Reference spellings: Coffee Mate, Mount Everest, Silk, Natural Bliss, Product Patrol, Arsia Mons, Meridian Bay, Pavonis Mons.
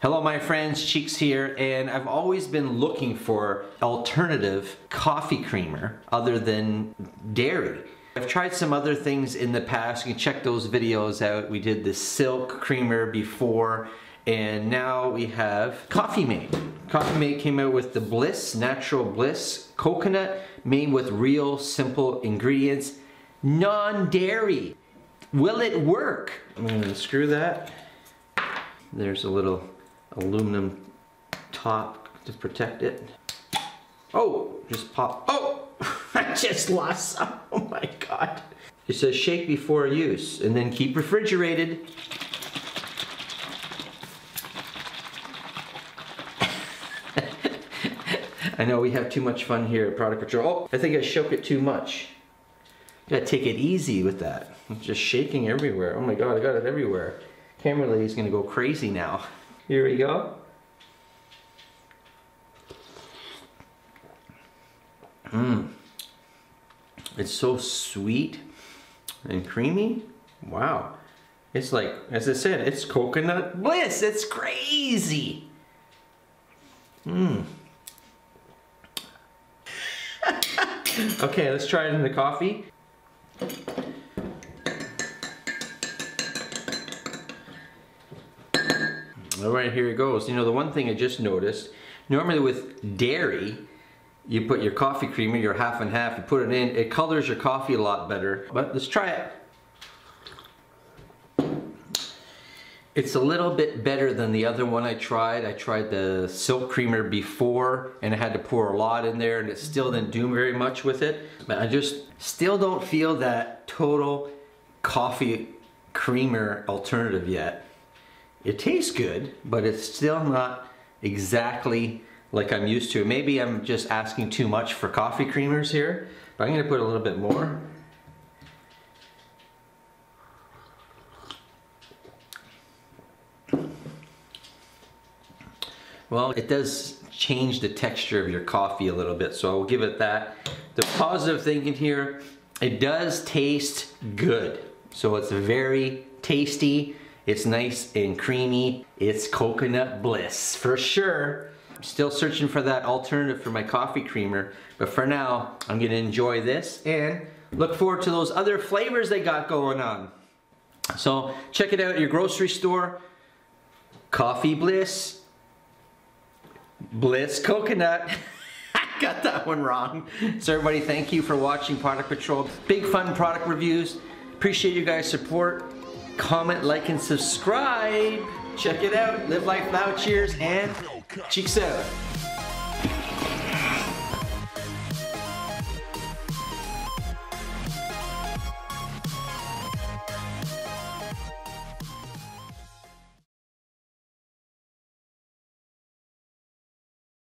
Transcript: Hello my friends, Cheeks here, and I've always been looking for alternative coffee creamer other than dairy. I've tried some other things in the past. You can check those videos out. We did the Silk creamer before, and now we have Coffee Mate. Coffee Mate came out with the Bliss, Natural Bliss coconut, made with real simple ingredients, non-dairy. Will it work? I'm gonna screw that. There's a little aluminum top to protect it. Oh, just pop. Oh, I just lost some. Oh my God. It says shake before use and then keep refrigerated. I know we have too much fun here at Product Patrol. Oh, I think I shook it too much. Gotta take it easy with that. I'm just shaking everywhere. Oh my God, I got it everywhere. Camera lady's gonna go crazy now. Here we go. It's so sweet and creamy. Wow. It's like, as I said, it's coconut bliss. It's crazy. Okay, let's try it in the coffee. All right, here it goes. You know, the one thing I just noticed, normally with dairy, you put your coffee creamer, your half and half, you put it in, it colors your coffee a lot better. But let's try it. It's a little bit better than the other one I tried. I tried the Silk creamer before, and I had to pour a lot in there, and it still didn't do very much with it. But I just still don't feel that total coffee creamer alternative yet. It tastes good, but it's still not exactly like I'm used to. Maybe I'm just asking too much for coffee creamers here, but I'm going to put a little bit more. Well, it does change the texture of your coffee a little bit, so I'll give it that. The positive thing in here, it does taste good. So it's very tasty. It's nice and creamy. It's coconut bliss, for sure. I'm still searching for that alternative for my coffee creamer, but for now, I'm gonna enjoy this and look forward to those other flavors they got going on. So check it out at your grocery store. Coffee Bliss, Bliss Coconut. I got that one wrong. So everybody, thank you for watching Product Patrol. Big fun product reviews. Appreciate you guys' support. Comment, like, and subscribe. Check it out. Live life loud. Cheers and Cheeks out.